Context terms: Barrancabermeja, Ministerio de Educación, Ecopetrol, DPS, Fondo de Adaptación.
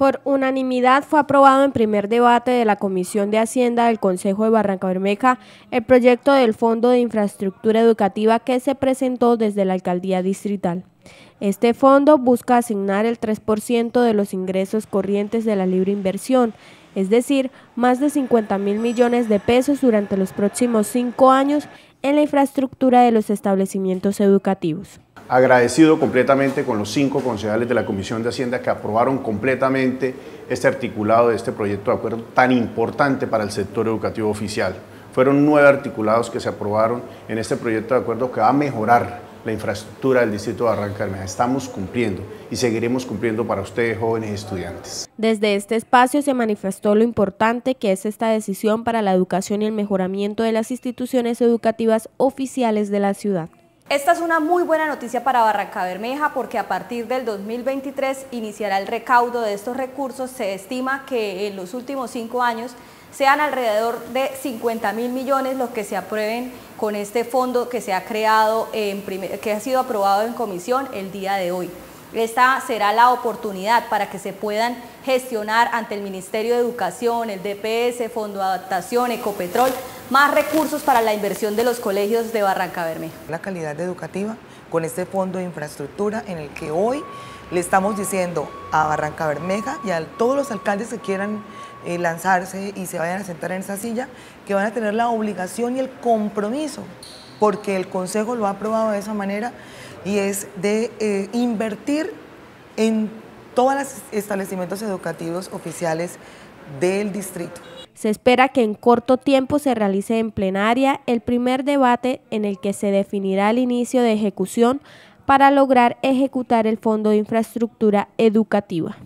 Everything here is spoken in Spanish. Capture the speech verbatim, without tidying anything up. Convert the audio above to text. por unanimidad fue aprobado en primer debate de la Comisión de Hacienda del Concejo de Barrancabermeja el proyecto del Fondo de Infraestructura Educativa que se presentó desde la Alcaldía Distrital. Este fondo busca asignar el tres por ciento de los ingresos corrientes de la libre inversión, es decir, más de cincuenta mil millones de pesos durante los próximos cinco años en la infraestructura de los establecimientos educativos. Agradecido completamente con los cinco concejales de la Comisión de Hacienda que aprobaron completamente este articulado de este proyecto de acuerdo tan importante para el sector educativo oficial. Fueron nueve articulados que se aprobaron en este proyecto de acuerdo que va a mejorar la infraestructura del distrito de Barrancabermeja. Estamos cumpliendo y seguiremos cumpliendo para ustedes, jóvenes estudiantes. Desde este espacio se manifestó lo importante que es esta decisión para la educación y el mejoramiento de las instituciones educativas oficiales de la ciudad. Esta es una muy buena noticia para Barrancabermeja porque a partir del dos mil veintitrés iniciará el recaudo de estos recursos. Se estima que en los últimos cinco años sean alrededor de cincuenta mil millones los que se aprueben con este fondo que se ha creado, en primer, que ha sido aprobado en comisión el día de hoy. Esta será la oportunidad para que se puedan gestionar ante el Ministerio de Educación, el D P S, Fondo de Adaptación, Ecopetrol, más recursos para la inversión de los colegios de Barrancabermeja. La calidad educativa con este fondo de infraestructura en el que hoy le estamos diciendo a Barrancabermeja y a todos los alcaldes que quieran eh, lanzarse y se vayan a sentar en esa silla, que van a tener la obligación y el compromiso, porque el Consejo lo ha aprobado de esa manera, y es de eh, invertir en todos los establecimientos educativos oficiales del distrito. Se espera que en corto tiempo se realice en plenaria el primer debate en el que se definirá el inicio de ejecución para lograr ejecutar el Fondo de Infraestructura Educativa.